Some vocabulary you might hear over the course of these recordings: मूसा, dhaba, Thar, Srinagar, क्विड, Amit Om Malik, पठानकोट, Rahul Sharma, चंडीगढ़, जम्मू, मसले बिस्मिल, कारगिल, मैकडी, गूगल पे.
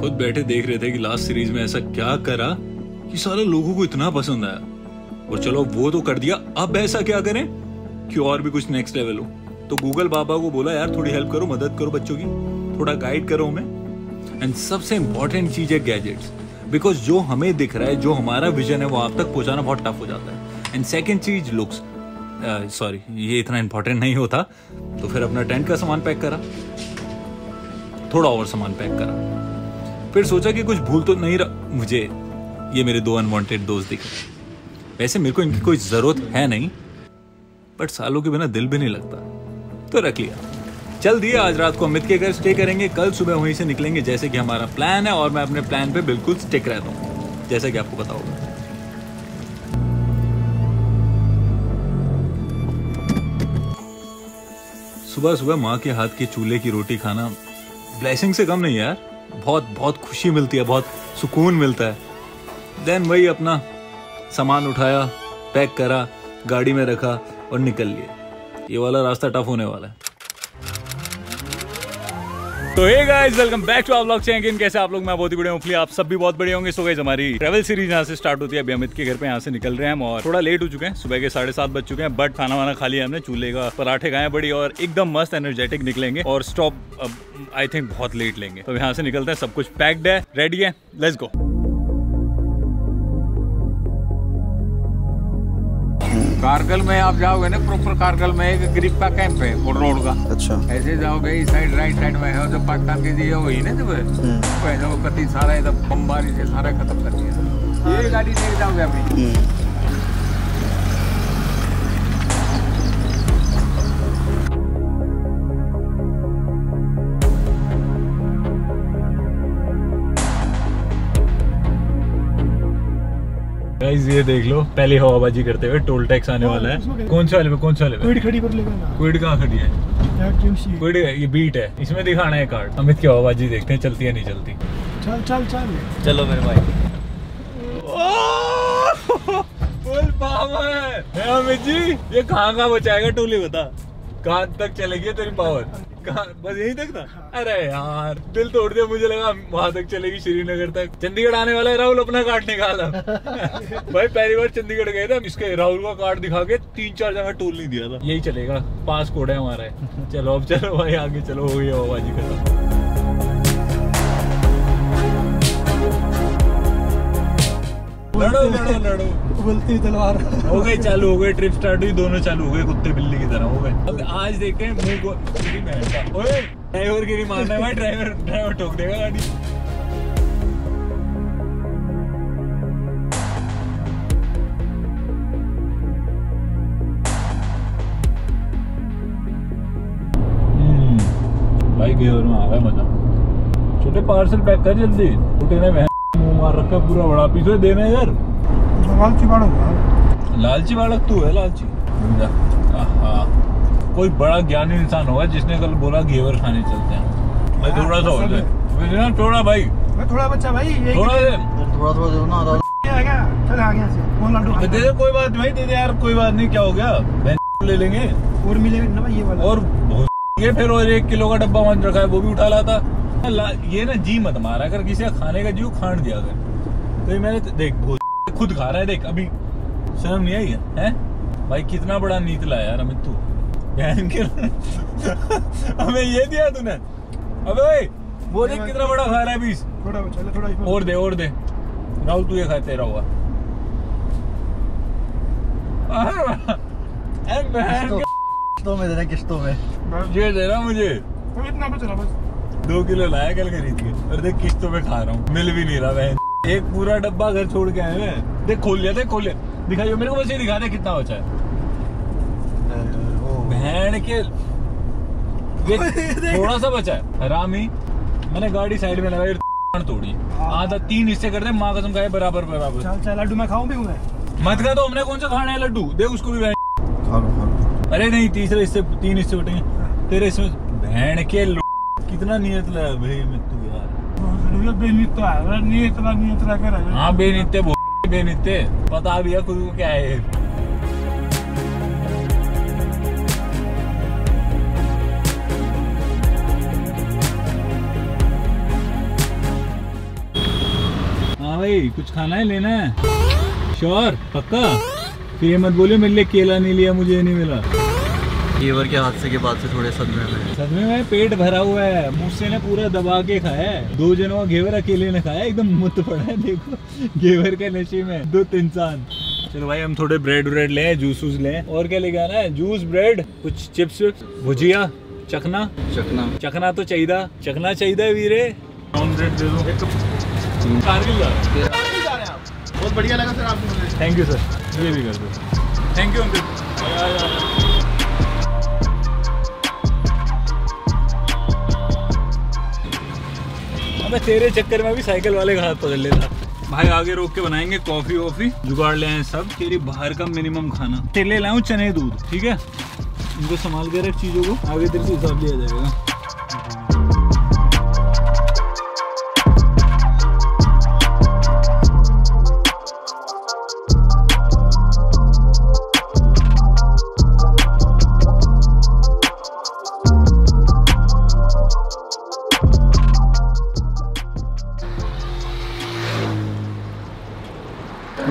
खुद बैठे देख रहे थे कि लास्ट सीरीज में ऐसा क्या करा कि सारा लोगों को इतना पसंद आया। और चलो वो तो कर दिया, अब ऐसा क्या करें कि और भी कुछ नेक्स्ट लेवल हो। तो गूगल बाबा को बोला, यार थोड़ी हेल्प करो, मदद करो बच्चों की, थोड़ा गाइड करो हमें। एंड सबसे इंपॉर्टेंट चीज है गैजेट्स, बिकॉज जो हमें दिख रहा है, जो हमारा विजन है, वो आप तक पहुंचाना बहुत टफ हो जाता है। एंड सेकेंड चीज लुक्स, सॉरी ये इतना इंपॉर्टेंट नहीं होता। तो फिर अपना टेंट का सामान पैक करा, थोड़ा और सामान पैक करा, फिर सोचा कि कुछ भूल तो नहीं रहा। मुझे ये मेरे दो अनवांटेड दोस्त दिखे, वैसे मेरे को इनकी कोई जरूरत है नहीं, बट सालों के बिना दिल भी नहीं लगता, तो रख लिया। चल दिए, आज रात को अमित के घर स्टे करेंगे, कल सुबह वहीं से निकलेंगे जैसे कि हमारा प्लान है। और मैं अपने प्लान पे बिल्कुल स्टिक रहता हूँ, जैसा कि आपको पता होगा। सुबह सुबह माँ के हाथ के चूल्हे की रोटी खाना ब्लेसिंग से कम नहीं यार, बहुत बहुत खुशी मिलती है, बहुत सुकून मिलता है। देन वही अपना सामान उठाया, पैक करा, गाड़ी में रखा और निकल लिए। ये वाला रास्ता टफ होने वाला है। तो hey guys, welcome back to our vlog channel. कैसे आप लोग? मैं बहुत ही बढ़िया हूँ, आप सब भी बहुत बढ़िया होंगे। सो गाइस, हमारी ट्रैवल सीरीज यहाँ से स्टार्ट होती है। अभी अमित के घर पे यहाँ से निकल रहे हैं हम, और थोड़ा लेट हो चुके हैं, सुबह के 7:30 बज चुके हैं। बट खाना वाना खा लिया हमने, चूल्हे का पराठे खाए बड़ी, और एकदम मस्त एनर्जेटिक निकलेंगे। और स्टॉप अब आई थिंक बहुत लेट लेंगे, तो यहाँ से निकलते हैं। सब कुछ पैक्ड है, रेडी है, लेट्स गो। कारगिल में आप जाओगे ना, प्रॉपर कारगिल में एक ग्रिप का कैंप है और रोड का। अच्छा। ऐसे जाओगे, इस साइड राइट साइड में है, और जब पाकिस्तान की दिया वही ना, जब पहले वो कति सारा एकदम बमबारी से सारा खत्म कर दिया। ये गाड़ी लेके जाओगे अपनी, ये देख लो। पहले हवाबाजी करते हुए टोल टैक्स आने वाला है। कौन से वाले में? कौन से वाले में? क्विड खड़ी कर लेगा। क्विड कहाँ खड़ी है? क्विड ये बीट है, इसमें दिखाना है कार्ड। अमित की हवाबाजी देखते हैं चलती है नहीं चलती। चल चल चल, चलो मेरे भाई। फुल पावर है अमित जी। ये कहाँ बचाएगा टोल, ही बता कहाँ तक चलेगी तेरी पावर? बस यहीं तक था। अरे यार दिल तोड़ दिया, मुझे लगा वहां तक चलेगी, श्रीनगर तक। चंडीगढ़ आने वाला है राहुल, अपना कार्ड निकाला। भाई पहली बार चंडीगढ़ गए थे, इसके राहुल का कार्ड दिखा के 3-4 जगह टोल नहीं दिया था। यही चलेगा, पास कोड है हमारा। चलो अब चलो भाई आगे चलो, हो गई हवाबाजी खत्म। लड़ो लड़ो लड़ो, बोलती तलवार। हो गई चालू, हो गई ट्रिप स्टार्ट हुई, दोनों चालू हो गए कुत्ते बिल्ली की तरह। हो गए अब आज देखते हैं मुंह को। ओए ड्राइवर के लिए मारना है भाई, ड्राइवर ड्राइवर ठोक देगा गाड़ी। भाई गेयर में आ रहा है मजा। छोटे पार्सल पैक कर जल्दी, छोटे ने मार रखा पूरा बड़ा पीस है, देना यार। लालची बालक, लालची बालक तू है, लालची। कोई बड़ा ज्ञानी इंसान होगा जिसने कल बोला घेवर खाने चलते हैं। मैं थोड़ा सा हो जाए, थोड़ा भाई, थोड़ा बच्चा भाई, थोड़ा कोई बात भाई दे दे यार, कोई बात नहीं, क्या हो गया, ले लेंगे और मिलेगा ना भाई ये वाला। और ये फिर और 1 किलो का डब्बा मान रखा है, वो भी उठा लाता। ये ना जी मत मारा, अगर किसी का खाने का जीव खान दिया अगर, तो ये मैंने देख खुद खा रहा है, देख अभी शर्म नहीं आई है भाई। कितना बड़ा नीतला यार अमित तू, हमें ये दिया तूने। अबे भाई वो देख कितना बड़ा खा रहा है, बीस थोड़ा और दे, और दे राहुल, तू ये खाते रहो। किस्तों में ये दे रहा मुझे, इतना बच रहा बस। 2 किलो लाया कल खरीद के, और देख किस्तों पे खा रहा हूँ, मिल भी नहीं रहा वह। एक पूरा डब्बा घर छोड़ के आए हैं। देख खोल लिया, देख खोल लिया, दिखाइयो मेरे को, बस ये दिखा दे कितना बचा है। भैन के थोड़ा सा बचा है, हरामी। मैंने गाड़ी साइड में लगाई, तोड़ी आधा 3 हिस्से कर दे, माँ कसम खाए बराबर बराबर। चल चल लड्डू मैं खाऊं भी हूँ, मत खा तो, हमने कौन सा खाना है लड्डू, दे उसको भी। अरे नहीं, तीसरे हिस्से 3 हिस्से बटेंगे तेरे इसमें। भैन के कितना नियत लगा भाई मित्तू यार, बेनित्ते बेनित्ते पता भी है खुद को क्या है। भाई कुछ खाना है, लेना है? श्योर? पक्का? फिर ये मत बोलियो मेरे लिए केला नहीं लिया, मुझे नहीं मिला। केवर के हादसे के बाद से थोड़े सदमे में पेट भरा हुआ है, मुझसे ने पूरा दबा के खाया है। दो जनों का घेवर अकेले ने खाया, एकदम मुत पड़ा है देखो घेवर के नशे में दो इंसान। चलो भाई हम थोड़े ब्रेड व्रेड ले, जूस वूस ले, और क्या लेके आना है? जूस, ब्रेड, कुछ चिप्स, भुजिया, चखना चखना चखना तो चाहिए, चखना चाहिए वीरे। बहुत बढ़िया लगा सर आपको, थैंक यू सर। ये भी कर दो, थैंक यू अंकल। अबे तेरे चक्कर में भी साइकिल वाले का हाथ पकड़ लेता। भाई आगे रोक के बनाएंगे कॉफी वॉफी, जुगाड़ ले आए सब। तेरी बाहर का मिनिमम खाना तेले लाऊं, चने दूध, ठीक है? इनको संभाल के रख चीजों को, आगे तेरे से हिसाब लिया जाएगा।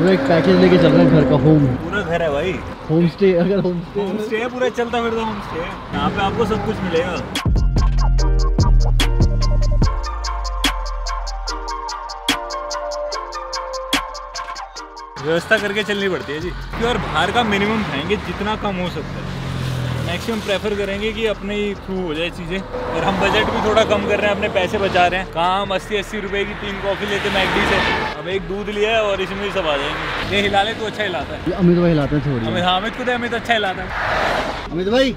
एक पैकेज लेके चल रहा है, घर का होम, पूरा घर है भाई, होम स्टे। अगर होम स्टे है पूरा चलता फिरता होम स्टे, यहाँ पे आपको सब कुछ मिलेगा। व्यवस्था करके चलनी पड़ती है जी, और बाहर का मिनिमम खाएंगे जितना कम हो सकता है। मैक्सिमम प्रेफर करेंगे कि अपने ही थ्रू हो जाए चीजें, और हम बजट भी थोड़ा कम कर रहे हैं, अपने पैसे बचा रहे हैं। कहाँ हम 80-80 रुपए की 3 कॉफी लेते मैकडी से, एक दूध लिया है और इसमें सब आ जाएंगे। ये हिला ले तो अच्छा हिलाता है, अमित भाई हिलाते हैं थोड़ी। हाँ अमित को दे, अमित अच्छा हिलाता है। अमित भाई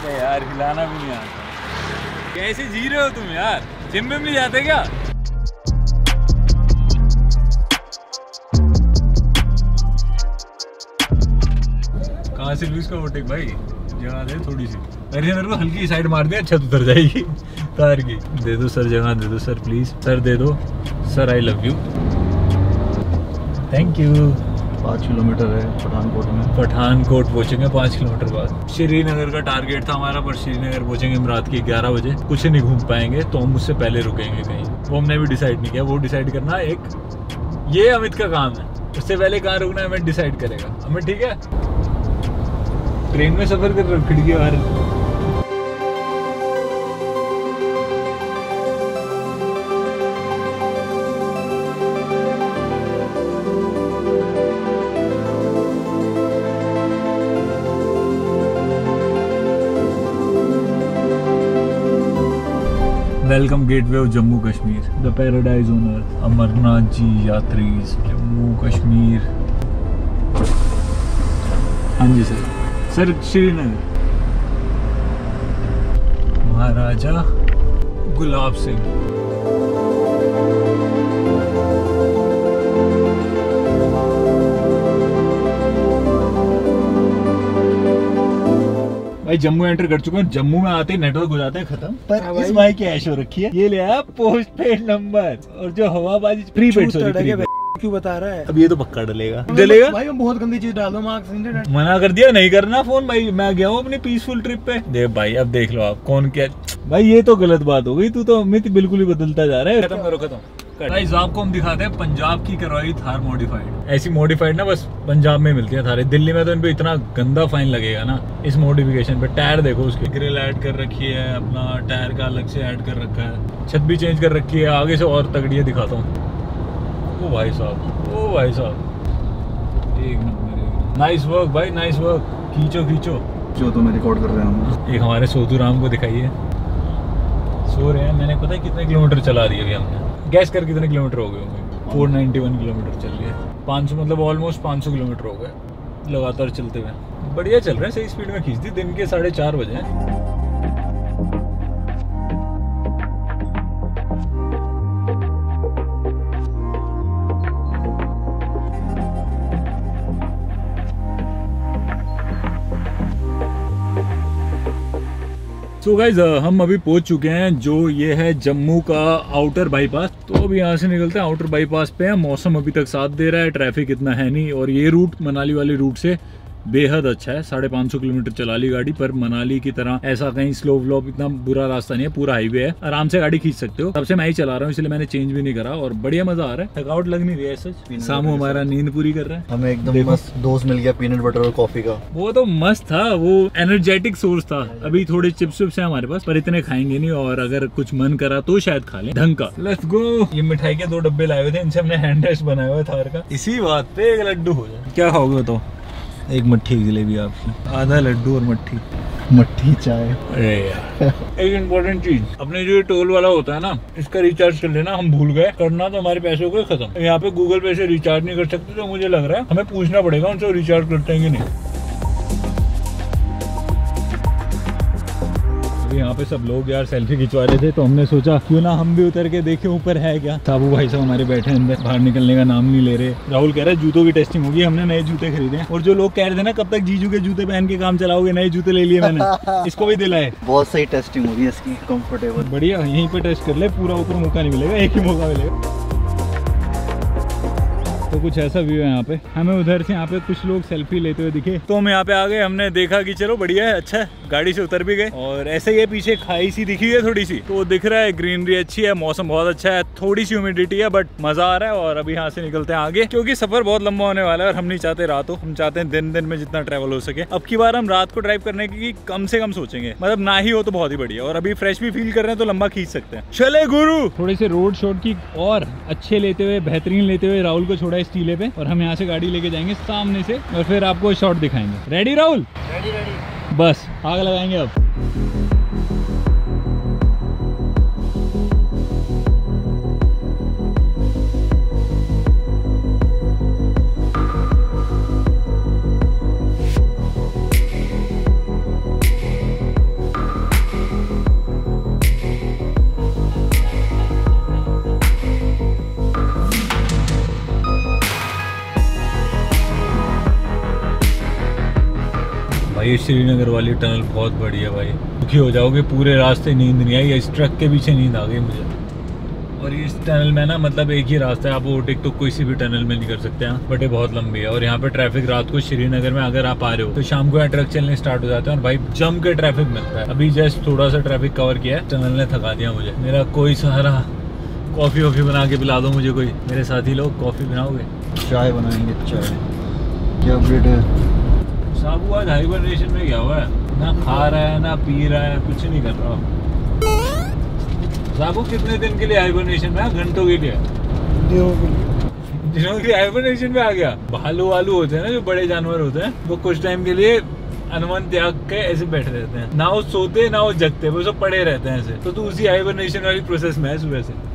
अरे यार हिलाना भी नहीं आता, कैसे जी रहे हो तुम यार? जिम में नहीं जाते क्या? कहाँ से लुइस का ओवरटेक भाई, जगह दे थोड़ी सी। अरे मेरे को हल्की साइड मार दिया, छत उतर जाएगी तार की। दे दो सर जगह, दे दो सर प्लीज, सर दे दो sir, I love you, thank you. 5 kilometre है पठानकोट में, पठानकोट पहुँचेंगे 5 किलोमीटर बाद। श्रीनगर का टारगेट था हमारा, पर श्रीनगर पहुँचेंगे रात के 11 बजे। कुछ नहीं घूम पाएंगे तो हम उससे पहले रुकेंगे कहीं, वो हमने भी डिसाइड नहीं किया। वो डिसाइड करना एक ये अमित का काम है, उससे पहले कहाँ रुकना है अमित डिसाइड करेगा। अमित ठीक है? ट्रेन में सफर कर रहे हो खिड़की बाहर। Welcome gateway of जम्मू Kashmir, the paradise on earth, Amarnath ji यात्रीज, जम्मू कश्मीर। हाँ जी सर, सर श्रीनगर, महाराजा गुलाब सिंह। भाई जम्मू एंटर कर चुके हैं, जम्मू में आते ही नेटवर्क हो जाता है खत्म, पर इस भाई की ऐश हो रखी है। ये ले आया पोस्ट पेड नंबर, और जो हवाबाजी प्रीपेड, सॉरी क्यों बता रहा है? अब ये तो पक्का डलेगा भाई, मैं बहुत गंदी चीज डाल दूं, मना कर दिया नहीं करना फोन भाई। मैं गया हूँ अपनी पीसफुल ट्रिप पे, देख भाई अब देख लो आप कौन क्या। भाई ये तो गलत बात हो गई, तू तो अमित बिल्कुल ही बदलता जा रहा है। खत्म। गाइस आपको हम दिखाते हैं पंजाब की करवाई थार मॉडिफाइड। ऐसी मॉडिफाइड ना बस पंजाब में मिलती है थारे, दिल्ली में तो इनपे इतना गंदा फाइन लगेगा ना इस मॉडिफिकेशन पे। टायर देखो, उसके ग्रिल ऐड कर रखी है, अपना टायर का अलग से ऐड कर रखा है, छत भी चेंज कर रखी है। आगे से और तगड़ी दिखाता हूँ। ओ भाई साहब एक नंबर, नाइस वर्क भाई, नाइस वर्क। खींचो जो तो मैं रिकॉर्ड कर रहा हूँ। एक हमारे सोतू राम को दिखाइए, सो रहे हैं। मैंने पता है कितने किलोमीटर चला दिए अभी हमने, गैस कर कितने किलोमीटर हो गए होंगे? 491 किलोमीटर चल गए, 500 मतलब ऑलमोस्ट 500 किलोमीटर हो गए लगातार चलते हुए। बढ़िया चल रहा है, सही स्पीड में खींच दी। दिन के 4:30 बजे हैं। So guys, हम अभी पहुंच चुके हैं, जो ये है जम्मू का आउटर बाईपास। तो अभी यहाँ से निकलते हैं, आउटर बाईपास पे है। मौसम अभी तक साथ दे रहा है, ट्रैफिक इतना है नहीं, और ये रूट मनाली वाले रूट से बेहद अच्छा है। 550 किलोमीटर चला ली गाड़ी, पर मनाली की तरह ऐसा कहीं स्लो व्लॉप इतना बुरा रास्ता नहीं है, पूरा हाईवे है, आराम से गाड़ी खींच सकते हो। तब से मैं ही चला रहा हूँ, इसलिए मैंने चेंज भी नहीं करा और बढ़िया मजा आ रहा है, थकावट लग नहीं रही है सच। सामू हमारा नींद पूरी कर रहा है, हमें एकदम मस्त दोस्त मिल गया पीनट बटर और कॉफी का। वो तो मस्त था, वो एनर्जेटिक सोर्स था। अभी थोड़े चिप्स विप्स है हमारे पास, पर इतने खाएंगे नहीं, और अगर कुछ मन करा तो शायद खा ले ढंग का। Let's go. ये मिठाई के 2 डब्बे लाए हुए थे, इनसे हमने हैंड रेस्ट बनाया हुआ थार का। इसी बात पे एक लड्डू हो जाए। क्या खाओगे तो? एक मट्ठी जलेबी आपकी, आधा लड्डू और मट्ठी चाय। अरे यार एक इम्पोर्टेंट चीज, अपने जो टोल वाला होता है ना, इसका रिचार्ज कर लेना। हम भूल गए करना, तो हमारे पैसे हो गए खत्म। यहाँ पे गूगल पे से रिचार्ज नहीं कर सकते, तो मुझे लग रहा है हमें पूछना पड़ेगा उनसे रिचार्ज करते हैं कि नहीं। यहाँ पे सब लोग यार सेल्फी खिंचवा रहे थे, तो हमने सोचा क्यों ना हम भी उतर के देखें ऊपर है क्या। साबू भाई साहब हमारे बैठे अंदर, बाहर निकलने का नाम नहीं ले रहे। राहुल कह रहा है जूतों की टेस्टिंग होगी, हमने नए जूते खरीदे हैं। और जो लोग कह रहे थे ना कब तक जीजू के जूते पहन के काम चलाओगे, नए जूते ले लिए मैंने इसको भी दिलाए। बहुत सही टेस्टिंग होगी इसकी, कम्फर्टेबल बढ़िया। यहीं पर टेस्ट कर ले, पूरा ऊपर मौका नहीं मिलेगा, एक ही मौका मिलेगा। तो कुछ ऐसा व्यू है यहाँ पे। हमें उधर से यहाँ पे कुछ लोग सेल्फी लेते हुए दिखे, तो हम यहाँ पे आ गए। हमने देखा कि चलो बढ़िया है, अच्छा है, गाड़ी से उतर भी गए। और ऐसे ही पीछे खाई सी दिखी है थोड़ी सी, तो दिख रहा है ग्रीनरी अच्छी है, मौसम बहुत अच्छा है, थोड़ी सी ह्यूमिडिटी है, बट मजा आ रहा है। और अभी यहाँ से निकलते हैं आगे, क्योंकि सफर बहुत लंबा होने वाला है और हम नहीं चाहते रात हो, हम चाहते हैं दिन दिन में जितना ट्रेवल हो सके। अब की बार हम रात को ड्राइव करने की कम से कम सोचेंगे, मतलब ना ही हो तो बहुत ही बढ़िया। और अभी फ्रेश भी फील कर रहे हैं, तो लंबा खींच सकते हैं। चले गुरु। थोड़े से रोड शॉट की और अच्छे लेते हुए, बेहतरीन लेते हुए राहुल को छोड़ा टीले पे, और हम यहाँ से गाड़ी लेके जाएंगे सामने से और फिर आपको शॉट दिखाएंगे। रेडी राहुल? Ready ready. बस आग लगाएंगे अब। ये श्रीनगर वाली टनल बहुत बढ़िया भाई, दुखी हो जाओगे, पूरे रास्ते नींद नहीं आई। इस ट्रक के पीछे नींद आ गई मुझे। और इस टनल में ना, मतलब एक ही रास्ता है, आप ओवरटेक तो किसी भी टनल में नहीं कर सकते हैं, बट ये बहुत लंबी है। और यहाँ पे ट्रैफिक रात को श्रीनगर में अगर आप आ रहे हो तो शाम को यहाँ ट्रक चलने स्टार्ट हो जाते हैं और भाई जम के ट्रैफिक मिलता है। अभी जस्ट थोड़ा सा ट्रैफिक कवर किया है, टनल ने थका दिया मुझे। मेरा कोई सहारा, कॉफी वॉफी बना के पिला दो मुझे कोई। मेरे साथी लोग कॉफी बनाओगे? चाय बनाएंगे, चाय। साबू आज हाइबरनेशन में गया हुआ है, ना खा रहा है ना पी रहा है, कुछ नहीं कर रहा। साबू कितने दिन के लिए हाइबरनेशन में? घंटों के लिए, दिनों के लिए हाइबरनेशन में आ गया। भालू वालू होते हैं ना, जो बड़े जानवर होते हैं, वो कुछ टाइम के लिए अनवन त्याग के ऐसे बैठे रहते हैं, ना वो सोते ना वो जगते, वो सब पड़े रहते हैं ऐसे। तो तू उसी हाइबरनेशन वाली प्रोसेस में है सुबह से।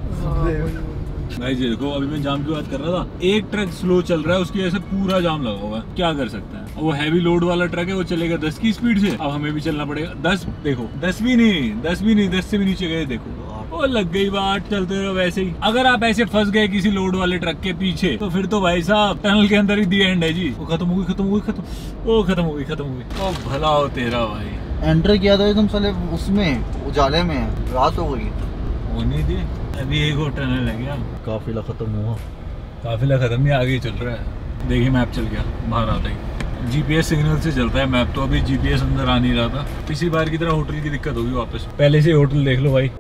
गाइस देखो, अभी मैं जाम की बात कर रहा था, एक ट्रक स्लो चल रहा है, उसकी वजह से पूरा जाम लगा हुआ है। क्या कर सकते हैं, वो हैवी लोड वाला ट्रक है, वो चलेगा 10 की स्पीड से। अब हमें भी चलना पड़ेगा 10, देखो 10 भी नहीं, 10 से भी नीचे गए, देखो वो लग गई बात। चलते रहो वैसे ही। अगर आप ऐसे फंस गए किसी लोड वाले ट्रक के पीछे, तो फिर तो भाई साहब टनल के अंदर ही दी एंड है जी। वो खत्म हो गई। ओ भला हो तेरा भाई, एंटर किया था एकदम साले उसमें, उजाले में, रात हो गई। होने दे, अभी एक और टनल लग गया। काफिला खत्म हुआ, काफिला खत्म नहीं, आगे चल रहा है। देखिए मैप चल गया, बाहर आता है, जीपीएस सिग्नल से चलता है मैप। तो अभी जीपीएस अंदर आ नहीं रहा था, पिछली बार की तरह होटल की दिक्कत होगी वापस। पहले से होटल देख लो भाई।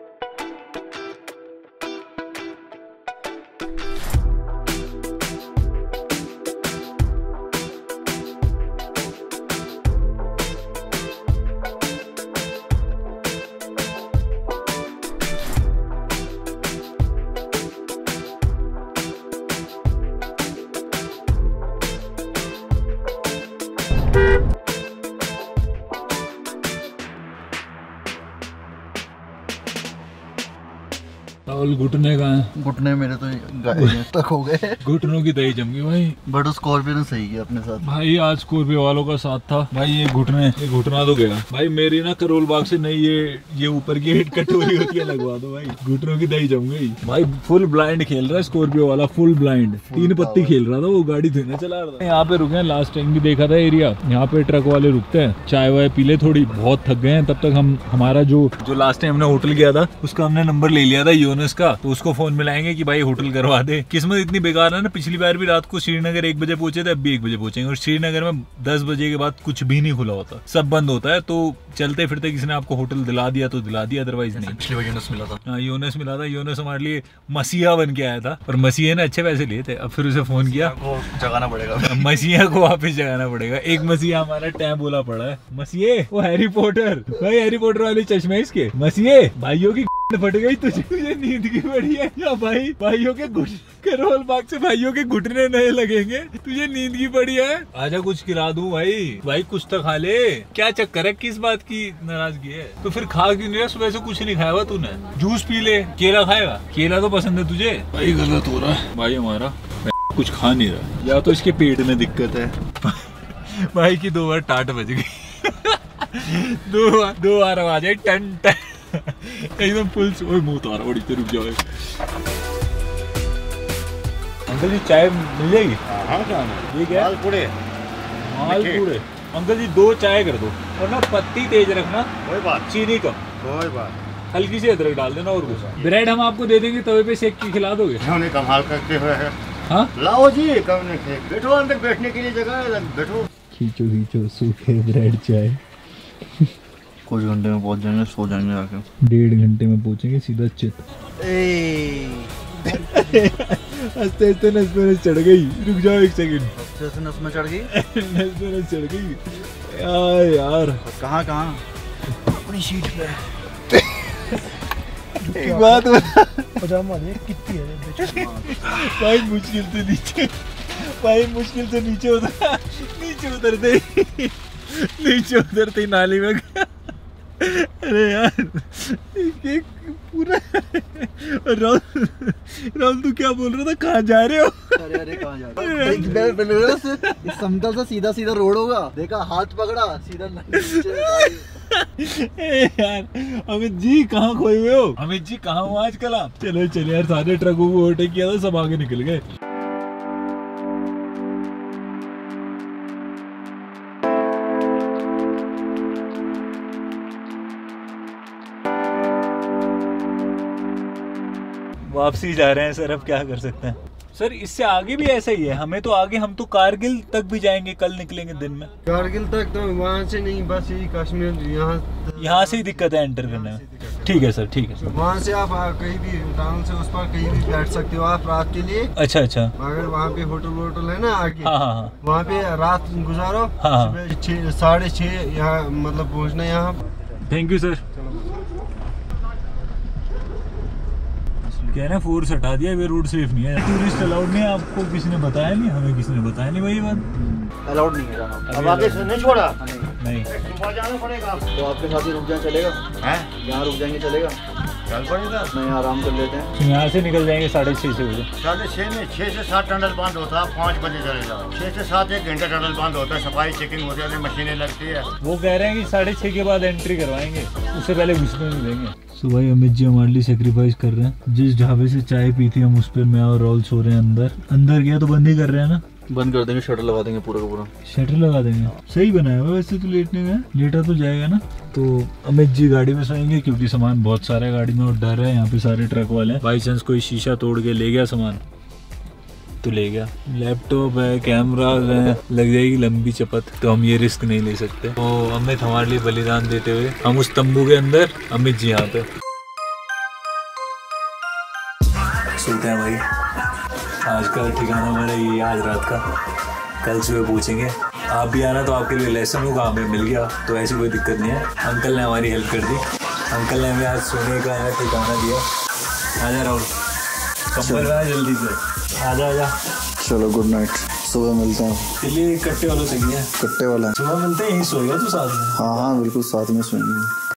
घुटने का है, घुटने मेरे तो गाय तक हो गए, घुटनों की दही जम गई भाई। बट स्कॉर्पियो ने सही किया अपने साथ भाई, आज स्कॉर्पियो वालों का साथ था भाई। ये घुटना तो गया भाई मेरी ना, करोल बाग से नहीं, ये ऊपर की हेड कटोरी होती है, लगवा दो भाई, घुटनों की दही जम गई भाई। फुल ब्लाइंड खेल रहा है स्कॉर्पियो वाला, फुल ब्लाइंड, 3 पत्ती खेल रहा था वो, गाड़ी धोने चला रहा था। यहाँ पे रुके, लास्ट टाइम भी देखा था एरिया, यहाँ पे ट्रक वाले रुकते हैं, चाय वाय पी ले थोड़ी, बहुत थक गए हैं। तब तक हमारा जो लास्ट टाइम हमने होटल किया था उसका हमने नंबर ले लिया था, योनस बिजनेस का, तो उसको फोन मिलाएंगे कि भाई होटल करवा दे। किस्मत इतनी बेकार है ना, पिछली बार भी रात को श्रीनगर 1 बजे पहुंचे थे, अब भी 1 बजे पहुंचेंगे। और श्रीनगर में 10 बजे के बाद कुछ भी नहीं खुला होता, सब बंद होता है। तो चलते फिरते किसी ने आपको होटल दिला दिया तो दिला दिया, अदरवाइज नहीं। पिछली बार योनस मिला था। हाँ, योनस मिला था। योनस हमारे लिए मसीहा बन के आया था, पर मसीहा ने अच्छे पैसे लिए थे। अब फिर उसे फोन किया, जगाना पड़ेगा मसीहा को, वापस जगाना पड़ेगा। एक मसीहा हमारा टैप बोला पड़ा है, मसीहे वो हैरी पॉटर भाई, हैरी पॉटर वाले चश्मे इसके। मसीहे भाइयों की फट गई, तुझे नींद की पड़ी है या भाई? भाइयों के करोल बाग से भाइयों के घुटने नहीं लगेंगे, तुझे नींद की पड़ी है, आजा कुछ खिला दूं भाई, भाई कुछ तो खा ले। क्या चक्कर है, किस बात की नाराजगी है? तो फिर खा क्यों नहीं रहा? सुबह से कुछ नहीं खाया हुआ तूने, जूस पी ले, केला खाएगा, केला तो पसंद है तुझे। भाई गलत हो रहा है भाई, हमारा कुछ खा नहीं रहा, या तो इसके पेट में दिक्कत है। भाई की 2 बार टाट बज गई, 2 बार आवाज आई टन टन एकदम फुल। ओए मुंह तारा बड़ी तेरी जाए। अंकल जी चाय मिल जाएगी? हाँ ठीक है। मालपुड़े, मालपुड़े अंकल जी 2 चाय कर दो, और ना पत्ती तेज रखना, कोई बात, चीनी कम, कोई बात, हल्की सी अदरक डाल देना। और कुछ ब्रेड हम आपको दे देंगे, तवे पे सेक के खिला दोगे? हमने कमाल करते हुए है। हाँ लाओ जी, कम ने सेक, बैठो अंदर, बैठने के लिए जगह है, बैठो। खींचो खींचो सूखे ब्रेड चाय। कुछ घंटे में पहुंच जाएंगे, सो जाएंगे आके। 1.5 घंटे में पहुंचेंगे सीधा चित। आस्ते आस्ते नस में नस चढ़ गई। रुक जाओ 1 सेकंड। आस्ते से नस में चढ़ गई। नस में नस चढ़ गई। यार कहाँ कहाँ? अपनी सीट पे। एक बात बता। पजामा ये कितनी है? भाई मुश्किल से नीचे, भाई मुश्किल से नीचे उतरा, नीचे उतरते, नीचे उतरते नाली में। अरे यार एक पूरा। राहुल, राहुल तू क्या बोल रहा था, कहाँ जा रहे हो? अरे कहाँ जा रहे हो? समतल सा सीधा सीधा रोड होगा, देखा हाथ पकड़ा सीधा। यार अमित जी कहाँ खोए हुए हो? अमित जी कहाँ हो आजकल आप? चलो चलो यार, सारे ट्रकों को ओवरटेक किया था, सब आगे निकल गए। वापसी जा रहे हैं सर, अब क्या कर सकते हैं सर? इससे आगे भी ऐसा ही है, हमें तो आगे, हम तो कारगिल तक भी जाएंगे, कल निकलेंगे दिन में कारगिल तक। तो वहाँ से नहीं, बस यही कश्मीर, यहाँ से ही दिक्कत है एंटर करने में। ठीक है सर, ठीक है। वहाँ से आप कहीं भी टाउन से उस पर कहीं भी बैठ सकते हो आप रात के लिए। अच्छा अच्छा। अगर वहाँ पे होटल वोटल है ना आगे, वहाँ पे रात गुजारो। 6:30 यहाँ मतलब पहुँचना यहाँ। Thank you sir. कह रहे हैं फोर्स हटा दिया, वे रोड सेफ नहीं है, टूरिस्ट अलाउड नहीं है। आपको किसी ने बताया नहीं? हमें किसी ने बताया नहीं, वही बात, अलाउड नहीं है। अब आगे से नहीं छोड़ा, नहीं सुबह जाना पड़ेगा। तो आपके साथ ही रुक जाए, चलेगा? हैं यहाँ रुक जाएंगे, चलेगा? चल पड़ेगा, नहीं आराम कर लेते हैं। यहाँ से निकल जाएंगे 6:30 बजे। 6:30 में 6 से 7 टनल बंद होता है, 5 बजे चलेगा। 6 से 7 1 घंटा टनल बंद होता है, सफाई चेकिंग होती है, मशीनें लगती है। वो कह रहे हैं कि 6:30 के बाद एंट्री करवाएंगे, उससे पहले घुसने नहीं देंगे। तो भाई अमित जी हमारे लिए सेक्रीफाइस कर रहे हैं। जिस ढाबे से चाय पी थी हम, उस पर मैं और राहुल सो रहे हैं। अंदर अंदर गया तो बंद ही कर रहे हैं ना, बंद कर देंगे, शटर लगा देंगे, पूरा का पूरा शटर लगा देंगे। सही बनाया हुआ वैसे तो, लेटने में लेटा तो जाएगा ना। तो अमित जी गाड़ी में सोएंगे क्योंकि सामान बहुत सारा है गाड़ी में, और डर है यहाँ पे सारे ट्रक वाले, बाई चांस कोई शीशा तोड़ के ले गया सामान तो ले गया। लैपटॉप है, कैमरा है, लग जाएगी लंबी चपत, तो हम ये रिस्क नहीं ले सकते। तो अमित हमारे लिए बलिदान देते हुए, हम उस तंबू के अंदर, अमित जी यहाँ पे सोते हैं। भाई आज का ठिकाना हमारा ये, आज रात का, कल सुबह पूछेंगे। आप भी आना तो आपके लिए लेसन होगा, हमें मिल गया तो ऐसी कोई दिक्कत नहीं है। अंकल ने हमारी हेल्प कर दी, अंकल ने हमें आज सोने का ठिकाना दिया। आजा राहुल, कंबल में जल्दी से, आजा आजा। चलो गुड नाइट, सुबह मिलते हैं। चलिए कट्टे वालों से, कट्टे वाला सुबह मिलते हैं, यहीं सोएगा तो साथ में? हाँ हाँ बिल्कुल, साथ में सोएंगे।